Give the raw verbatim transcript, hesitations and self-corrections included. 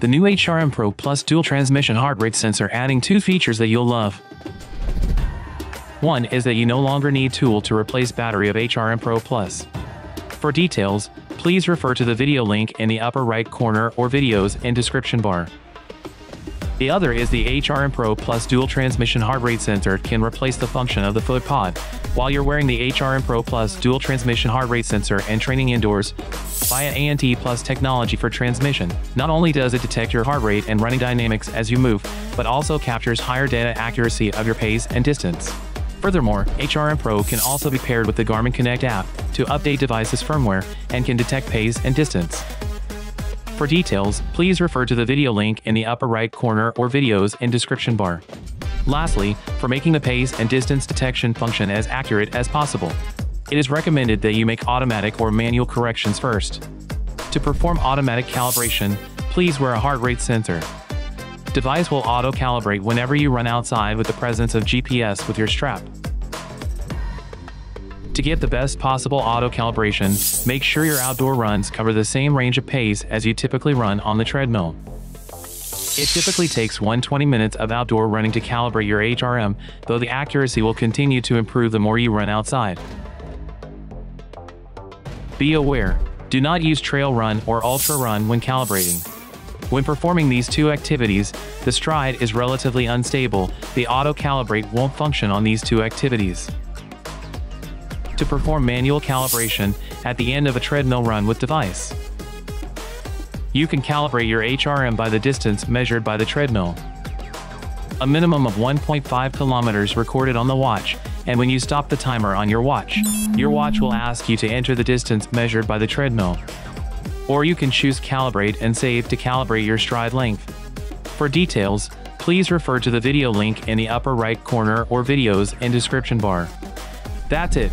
the new H R M-Pro Plus dual transmission heart rate sensor, adding two features that you'll love. One is that you no longer need tool to replace battery of H R M-Pro Plus. For details, please refer to the video link in the upper right corner or videos and description bar. The other is the H R M-Pro Plus dual transmission heart rate sensor can replace the function of the foot pod. While you're wearing the H R M-Pro Plus dual transmission heart rate sensor and training indoors via A N T plus technology for transmission, not only does it detect your heart rate and running dynamics as you move, but also captures higher data accuracy of your pace and distance. Furthermore, H R M-Pro can also be paired with the Garmin Connect app to update device's firmware and can detect pace and distance. For details, please refer to the video link in the upper right corner or videos and description bar. Lastly, for making the pace and distance detection function as accurate as possible, it is recommended that you make automatic or manual corrections first. To perform automatic calibration, please wear a heart rate sensor. Device will auto-calibrate whenever you run outside with the presence of G P S with your strap. To get the best possible auto-calibration, make sure your outdoor runs cover the same range of pace as you typically run on the treadmill. It typically takes one hundred twenty minutes of outdoor running to calibrate your H R M, though the accuracy will continue to improve the more you run outside. Be aware, do not use trail run or ultra run when calibrating. When performing these two activities, the stride is relatively unstable, the auto-calibrate won't function on these two activities. To perform manual calibration at the end of a treadmill run with device, you can calibrate your H R M by the distance measured by the treadmill. A minimum of one point five kilometers recorded on the watch, and when you stop the timer on your watch, your watch will ask you to enter the distance measured by the treadmill. Or you can choose calibrate and save to calibrate your stride length. For details, please refer to the video link in the upper right corner or videos and description bar. That's it.